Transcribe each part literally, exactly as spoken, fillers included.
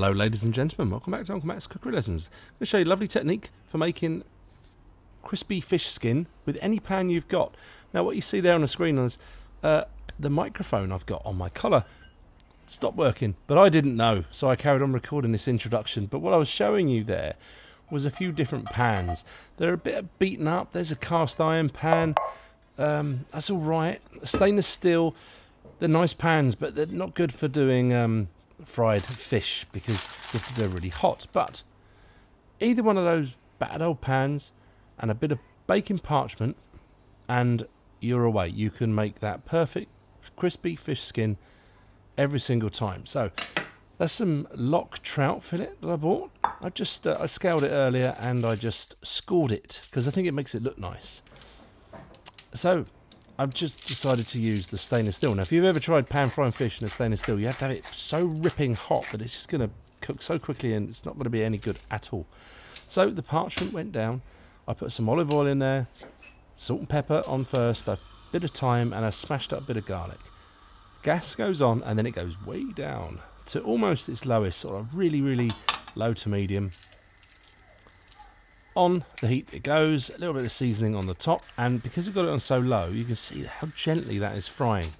Hello ladies and gentlemen, welcome back to Uncle Matt's Cookery Lessons. I'm going to show you a lovely technique for making crispy fish skin with any pan you've got. Now what you see there on the screen is uh, the microphone I've got on my collar stopped working, but I didn't know, so I carried on recording this introduction. But what I was showing you there was a few different pans. They're a bit beaten up. There's a cast iron pan, um, that's alright. Stainless steel, they're nice pans, but they're not good for doing um, fried fish because they're really hot. But either one of those battered old pans and a bit of baking parchment and you're away. You can make that perfect crispy fish skin every single time. So that's some lock trout fillet that I bought. I just uh, I scaled it earlier and I just scored it because I think it makes it look nice. So I've just decided to use the stainless steel. Now, if you've ever tried pan frying fish in a stainless steel, you have to have it so ripping hot that it's just going to cook so quickly and it's not going to be any good at all. So the parchment went down. I put some olive oil in there, salt and pepper on first, a bit of thyme and a smashed up bit of garlic. Gas goes on and then it goes way down to almost its lowest, sort of really, really low to medium. On the heat it goes, a little bit of seasoning on the top, and because I've got it on so low you can see how gently that is frying.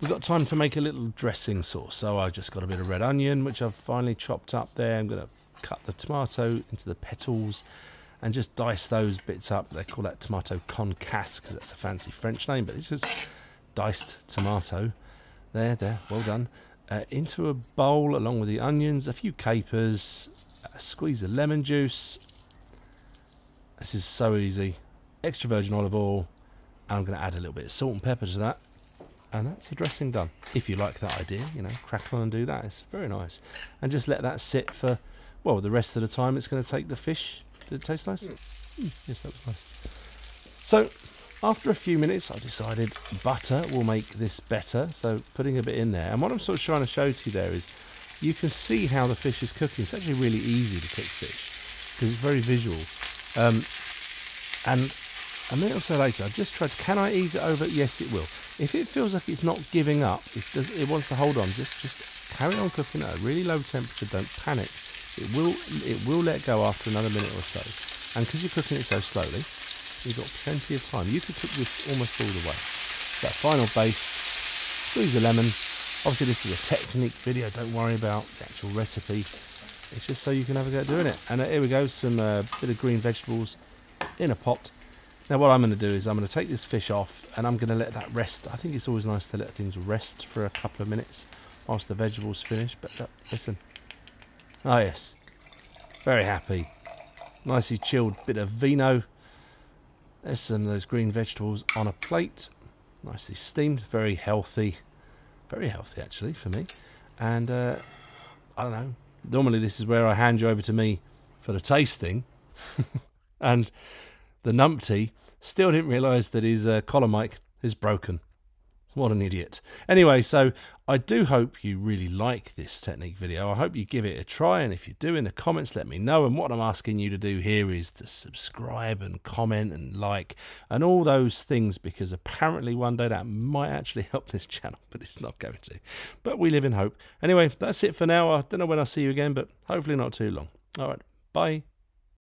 We've got time to make a little dressing sauce, so I just got a bit of red onion which I've finely chopped up there. I'm going to cut the tomato into the petals and just dice those bits up. They call that tomato concasse because that's a fancy French name, but it's just diced tomato. There, there, well done. Uh, into a bowl along with the onions, a few capers, a squeeze of lemon juice. This is so easy. Extra virgin olive oil, and I'm going to add a little bit of salt and pepper to that, and that's a dressing done. If you like that idea, you know, crack on and do that. It's very nice. And just let that sit for, well, the rest of the time it's going to take the fish. Did it taste nice? Mm. Mm, yes, that was nice. So after a few minutes I decided butter will make this better, so putting a bit in there. And what I'm sort of trying to show to you there is you can see how the fish is cooking. It's actually really easy to cook fish because it's very visual. Um, and a minute or so later I've just tried to, can I ease it over? Yes, it will. If it feels like it's not giving up, it's, does, it wants to hold on, just just carry on cooking at a really low temperature, don't panic. It will it will let go after another minute or so. And because you're cooking it so slowly, you've got plenty of time. You could cook this almost all the way. So that final base, squeeze a lemon. Obviously this is a technique video, don't worry about the actual recipe. It's just so you can have a go at doing it. And uh, here we go, some uh, bit of green vegetables in a pot. Now what I'm going to do is I'm going to take this fish off and I'm going to let that rest. I think it's always nice to let things rest for a couple of minutes whilst the vegetables finish. But uh, listen, oh yes, very happy. Nicely chilled bit of vino. There's some of those green vegetables on a plate. Nicely steamed, very healthy. Very healthy actually for me. And uh, I don't know. Normally this is where I hand you over to me for the tasting and the numpty still didn't realise that his uh, collar mic is broken. What an idiot. Anyway, so I do hope you really like this technique video. I hope you give it a try, and if you do, in the comments let me know. And what I'm asking you to do here is to subscribe and comment and like and all those things, because apparently one day that might actually help this channel, but it's not going to. But we live in hope. Anyway, that's it for now. I don't know when I'll see you again, but hopefully not too long. All right, bye.